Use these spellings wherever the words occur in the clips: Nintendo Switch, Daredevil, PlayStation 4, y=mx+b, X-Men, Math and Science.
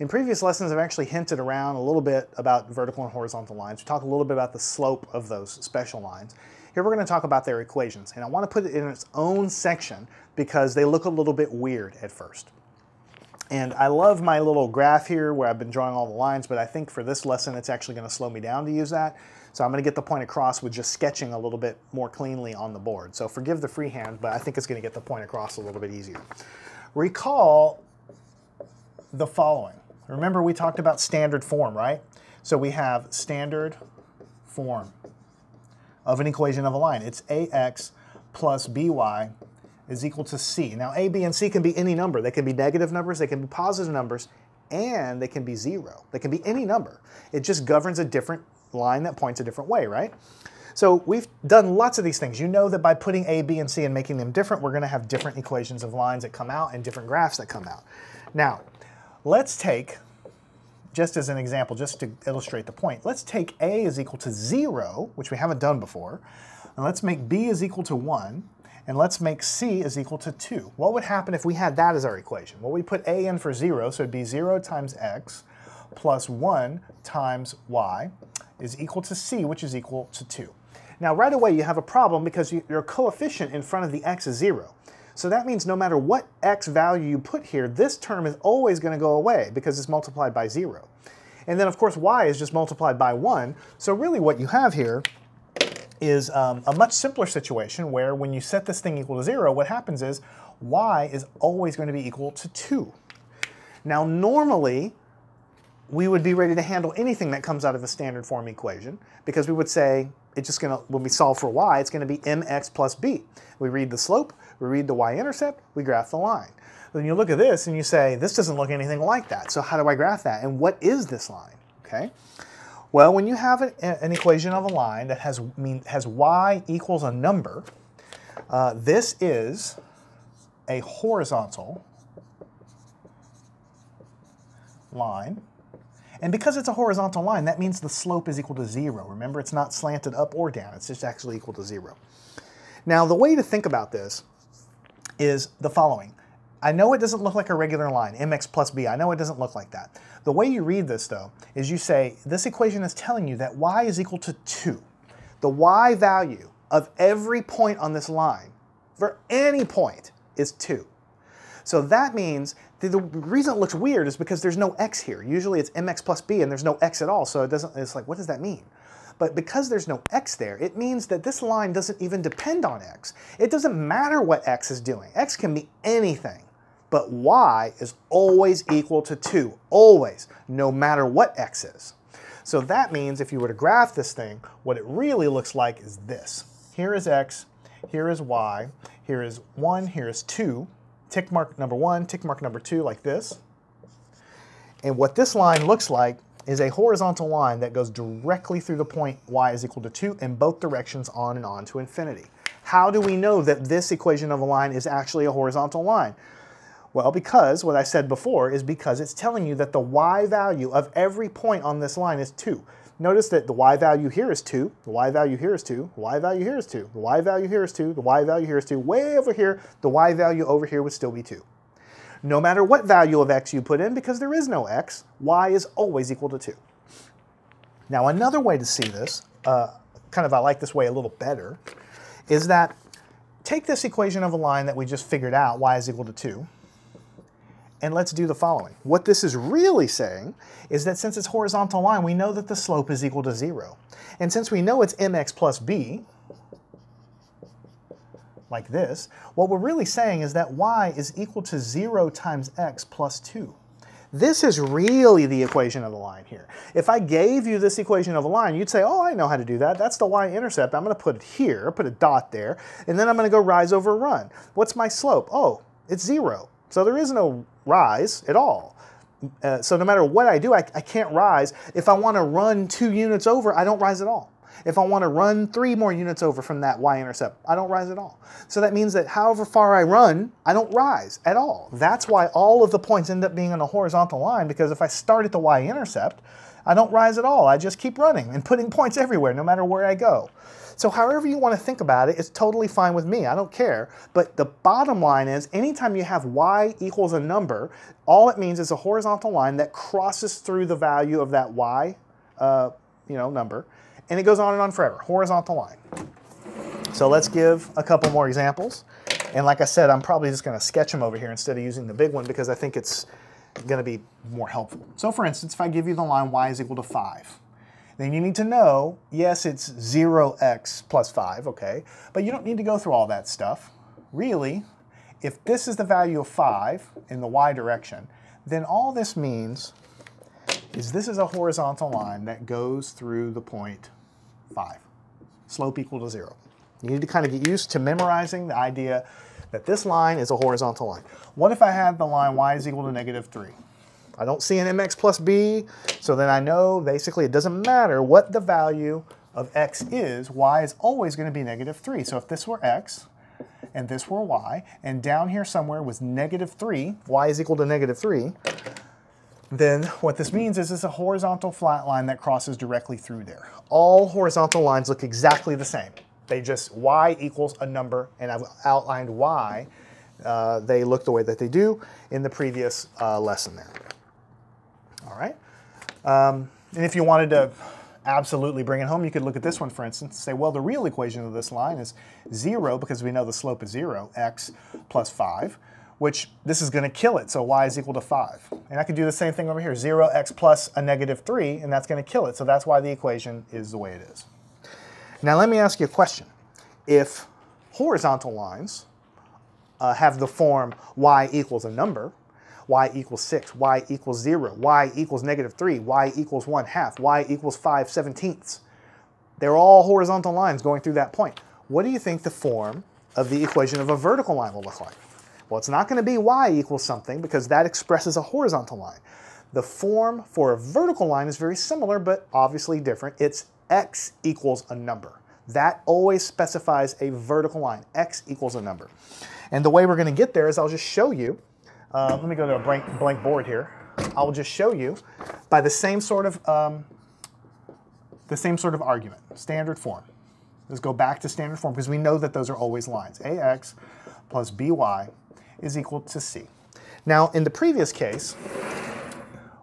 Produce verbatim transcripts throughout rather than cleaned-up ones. In previous lessons, I've actually hinted around a little bit about vertical and horizontal lines. We talked a little bit about the slope of those special lines. Here we're going to talk about their equations, and I want to put it in its own section because they look a little bit weird at first. And I love my little graph here where I've been drawing all the lines, but I think for this lesson it's actually going to slow me down to use that. So I'm going to get the point across with just sketching a little bit more cleanly on the board. So forgive the freehand, but I think it's going to get the point across a little bit easier. Recall the following. Remember we talked about standard form, right? So we have standard form of an equation of a line. It's ax plus by is equal to c. Now a, b, and c can be any number. They can be negative numbers, they can be positive numbers, and they can be zero. They can be any number. It just governs a different line that points a different way, right? So we've done lots of these things. You know that by putting a, b, and c and making them different, we're going to have different equations of lines that come out and different graphs that come out. Now, let's take, just as an example, just to illustrate the point, let's take a is equal to zero, which we haven't done before, and let's make b is equal to one, and let's make c is equal to two. What would happen if we had that as our equation? Well, we put a in for zero, so it'd be zero times x plus one times y is equal to c, which is equal to two. Now, right away, you have a problem because you, your coefficient in front of the x is zero. So that means no matter what x value you put here, this term is always going to go away because it's multiplied by zero. And then, of course, y is just multiplied by one. So really what you have here is um, a much simpler situation where when you set this thing equal to zero, what happens is y is always going to be equal to two. Now, normally, we would be ready to handle anything that comes out of a standard form equation because we would say it's just going to, when we solve for y, it's going to be mx plus b. We read the slope. We read the y-intercept, we graph the line. Then you look at this and you say, this doesn't look anything like that, so how do I graph that? And what is this line? Okay. Well, when you have an, an equation of a line that has, mean, has y equals a number, uh, this is a horizontal line. And because it's a horizontal line, that means the slope is equal to zero. Remember, it's not slanted up or down. It's just actually equal to zero. Now, the way to think about this is the following. I know it doesn't look like a regular line, mx plus b. I know it doesn't look like that. The way you read this, though, is you say, this equation is telling you that y is equal to two. The y value of every point on this line, for any point, is two. So that means, the, the reason it looks weird is because there's no x here. Usually it's mx plus b and there's no x at all, so it doesn't, it's like, what does that mean? But because there's no x there, it means that this line doesn't even depend on x. It doesn't matter what x is doing. X can be anything, but y is always equal to two, always, no matter what x is. So that means if you were to graph this thing, what it really looks like is this. Here is x, here is y, here is one, here is two, tick mark number one, tick mark number two, like this. And what this line looks like is a horizontal line that goes directly through the point y is equal to two in both directions on and on to infinity. How do we know that this equation of a line is actually a horizontal line? Well, because what I said before is because it's telling you that the y value of every point on this line is two. Notice that the y value here is two, the y value here is two, the y value here is two, the y value here is two, the y value here is two, way over here, the y value over here would still be two. No matter what value of x you put in, because there is no x, y is always equal to two. Now, another way to see this, uh, kind of I like this way a little better, is that take this equation of a line that we just figured out, y is equal to two, and let's do the following. What this is really saying is that since it's a horizontal line, we know that the slope is equal to zero. And since we know it's mx plus b, like this, what we're really saying is that y is equal to zero times x plus two. This is really the equation of the line here. If I gave you this equation of a line, you'd say, oh, I know how to do that. That's the y-intercept. I'm going to put it here, put a dot there, and then I'm going to go rise over run. What's my slope? Oh, it's zero. So there is no rise at all. Uh, so no matter what I do, I, I can't rise. If I want to run two units over, I don't rise at all. if I want to run three more units over from that y-intercept, I don't rise at all. So that means that however far I run, I don't rise at all. That's why all of the points end up being on a horizontal line, because if I start at the y-intercept, I don't rise at all. I just keep running and putting points everywhere, no matter where I go. So however you want to think about it, it's totally fine with me. I don't care. But the bottom line is, anytime you have y equals a number, all it means is a horizontal line that crosses through the value of that y uh, you know, number. And it goes on and on forever, horizontal line. So let's give a couple more examples. And like I said, I'm probably just going to sketch them over here instead of using the big one, because I think it's going to be more helpful. So for instance, if I give you the line y is equal to five, then you need to know, yes, it's zero x plus five, okay, but you don't need to go through all that stuff. Really, if this is the value of five in the y direction, then all this means is this is a horizontal line that goes through the point five, slope equal to zero. You need to kind of get used to memorizing the idea that this line is a horizontal line. What if I had the line y is equal to negative three? I don't see an mx plus b, so then I know basically it doesn't matter what the value of x is, y is always going to be negative three. So if this were x, and this were y, and down here somewhere was negative three, y is equal to negative three, then what this means is it's a horizontal flat line that crosses directly through there. All horizontal lines look exactly the same. They just, y equals a number, and I've outlined why uh, they look the way that they do in the previous uh, lesson there. All right. Um, and if you wanted to absolutely bring it home, you could look at this one, for instance, and say, well, the real equation of this line is zero, because we know the slope is zero, x plus five, which this is going to kill it, so y is equal to five. And I could do the same thing over here, zero x plus a negative three, and that's going to kill it, so that's why the equation is the way it is. Now let me ask you a question. If horizontal lines uh, have the form y equals a number, y equals six, y equals zero, y equals negative three, y equals one half, y equals five seventeenths, they're all horizontal lines going through that point. What do you think the form of the equation of a vertical line will look like? Well, it's not going to be y equals something, because that expresses a horizontal line. The form for a vertical line is very similar, but obviously different. It's x equals a number. That always specifies a vertical line. X equals a number. And the way we're going to get there is I'll just show you. Uh, let me go to a blank, blank board here. I'll just show you by the same sort of um, the same sort of argument, standard form. Let's go back to standard form, because we know that those are always lines. A x plus b y is equal to c. Now, in the previous case,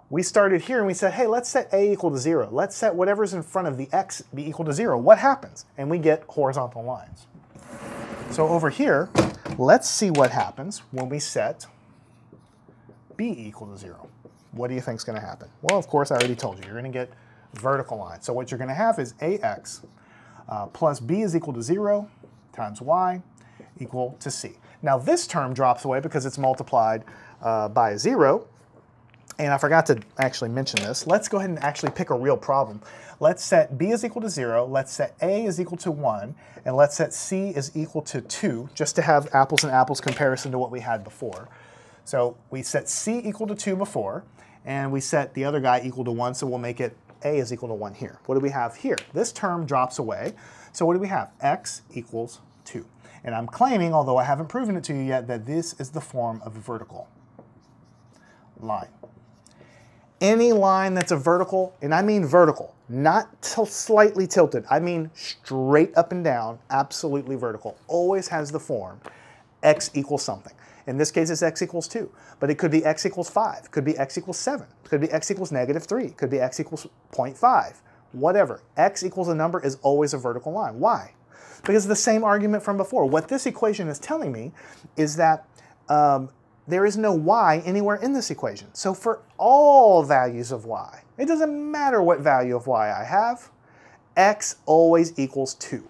we started here and we said, hey, let's set a equal to zero. Let's set whatever's in front of the x be equal to zero. What happens? And we get horizontal lines. So over here, let's see what happens when we set b equal to zero. What do you think is going to happen? Well, of course, I already told you. You're going to get vertical lines. So what you're going to have is ax uh, plus b is equal to zero times y equal to c. Now, this term drops away because it's multiplied uh, by a zero. And I forgot to actually mention this. Let's go ahead and actually pick a real problem. Let's set b is equal to zero, let's set a is equal to one, and let's set c is equal to two, just to have apples and apples comparison to what we had before. So we set c equal to two before, and we set the other guy equal to one, so we'll make it a is equal to one here. What do we have here? This term drops away, so what do we have? X equals two. And I'm claiming, although I haven't proven it to you yet, that this is the form of a vertical line. Any line that's a vertical, and I mean vertical, not slightly tilted, I mean straight up and down, absolutely vertical, always has the form x equals something. In this case, it's x equals two, but it could be x equals five, could be x equals seven, could be x equals negative three, could be x equals zero point five, whatever. X equals a number is always a vertical line. Why? Because of the same argument from before. What this equation is telling me is that um, there is no y anywhere in this equation. So for all values of y, it doesn't matter what value of y I have, x always equals two.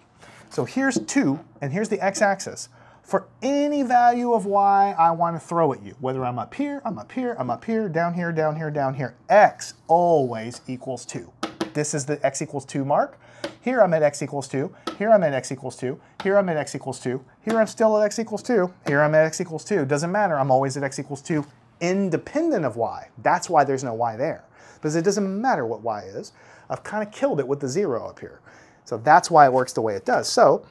So here's two, and here's the x-axis. For any value of y I want to throw at you, whether I'm up here, I'm up here, I'm up here, down here, down here, down here, x always equals two. This is the x equals two mark. Here I'm at x equals two, here I'm at x equals two, here I'm at x equals two, here I'm still at x equals two, here I'm at x equals two. Doesn't matter, I'm always at x equals two independent of y. That's why there's no y there, because it doesn't matter what y is. I've kind of killed it with the zero up here. So that's why it works the way it does. So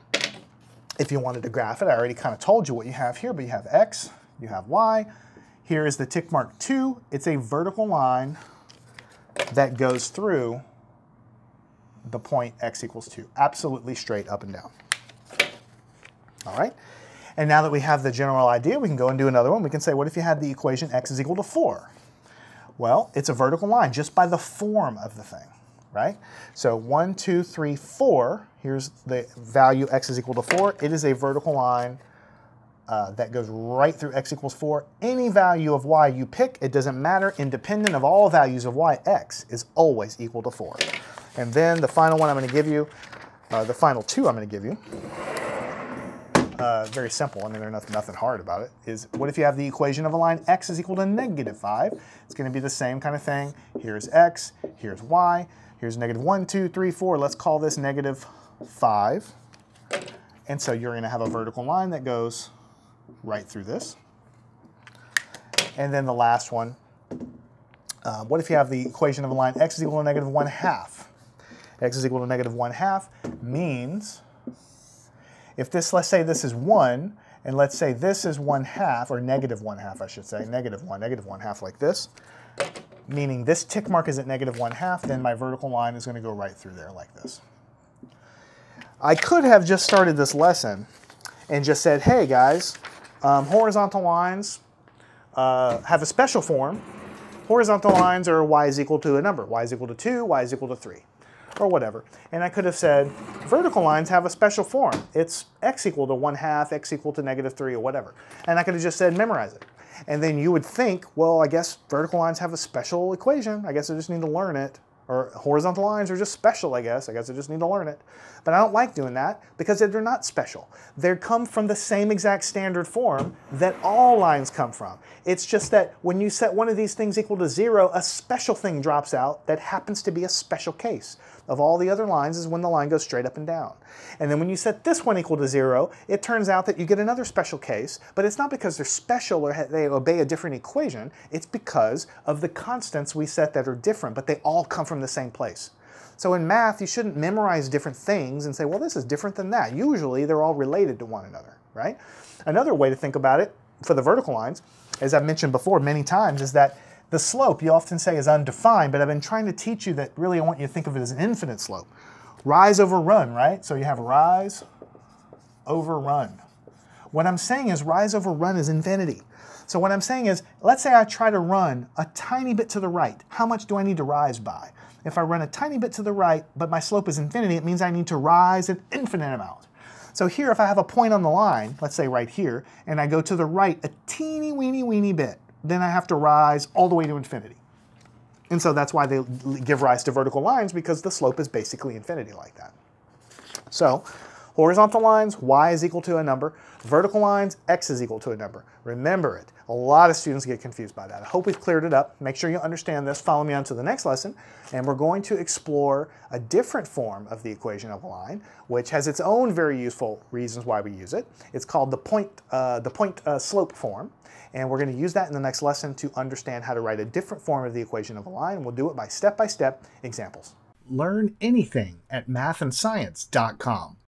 if you wanted to graph it, I already kind of told you what you have here, but you have X, you have Y. Here is the tick mark two. It's a vertical line that goes through the point X equals two, absolutely straight up and down. All right. And now that we have the general idea, we can go and do another one. We can say, what if you had the equation X is equal to four? Well, it's a vertical line just by the form of the thing, right? So one, two, three, four, here's the value X is equal to four. It is a vertical line uh, that goes right through X equals four. Any value of Y you pick, it doesn't matter, independent of all values of Y, X is always equal to four. And then the final one I'm gonna give you, uh, the final two I'm gonna give you, Uh, very simple, I mean there's nothing, nothing hard about it, is what if you have the equation of a line X is equal to negative five? It's going to be the same kind of thing. Here's X, here's Y, here's negative one, two, three, four, let's call this negative five. And so you're going to have a vertical line that goes right through this. And then the last one, uh, what if you have the equation of a line X is equal to negative one half? X is equal to negative one half means, if this, let's say this is one, and let's say this is one half, or negative one half, I should say, negative one, negative one half like this, meaning this tick mark is at negative one half, then my vertical line is going to go right through there like this. I could have just started this lesson and just said, hey guys, um, horizontal lines uh, have a special form. Horizontal lines are Y is equal to a number, Y is equal to two, Y is equal to three. Or whatever. And I could have said, vertical lines have a special form. It's X equal to one half, X equal to negative three, or whatever. And I could have just said, memorize it. And then you would think, well, I guess vertical lines have a special equation. I guess I just need to learn it. Or horizontal lines are just special, I guess. I guess I just need to learn it. But I don't like doing that because they're not special. They come from the same exact standard form that all lines come from. It's just that when you set one of these things equal to zero, a special thing drops out that happens to be a special case of all the other lines is when the line goes straight up and down. And then when you set this one equal to zero, it turns out that you get another special case, but it's not because they're special or they obey a different equation. It's because of the constants we set that are different, but they all come from the same place. So in math, you shouldn't memorize different things and say, well, this is different than that. Usually they're all related to one another, right? Another way to think about it for the vertical lines, as I've mentioned before many times, is that the slope you often say is undefined, but I've been trying to teach you that really I want you to think of it as an infinite slope. Rise over run, right? So you have rise over run. What I'm saying is rise over run is infinity. So what I'm saying is, let's say I try to run a tiny bit to the right. How much do I need to rise by? If I run a tiny bit to the right, but my slope is infinity, it means I need to rise an infinite amount. So here, if I have a point on the line, let's say right here, and I go to the right a teeny weeny weeny bit, then I have to rise all the way to infinity. And so that's why they give rise to vertical lines, because the slope is basically infinity like that. So horizontal lines, Y is equal to a number. Vertical lines, X is equal to a number. Remember it. A lot of students get confused by that. I hope we've cleared it up. Make sure you understand this. Follow me on to the next lesson. And we're going to explore a different form of the equation of a line, which has its own very useful reasons why we use it. It's called the point, uh, the point uh, slope form. And we're going to use that in the next lesson to understand how to write a different form of the equation of a line. We'll do it by step-by-step examples. Learn anything at math and science dot com.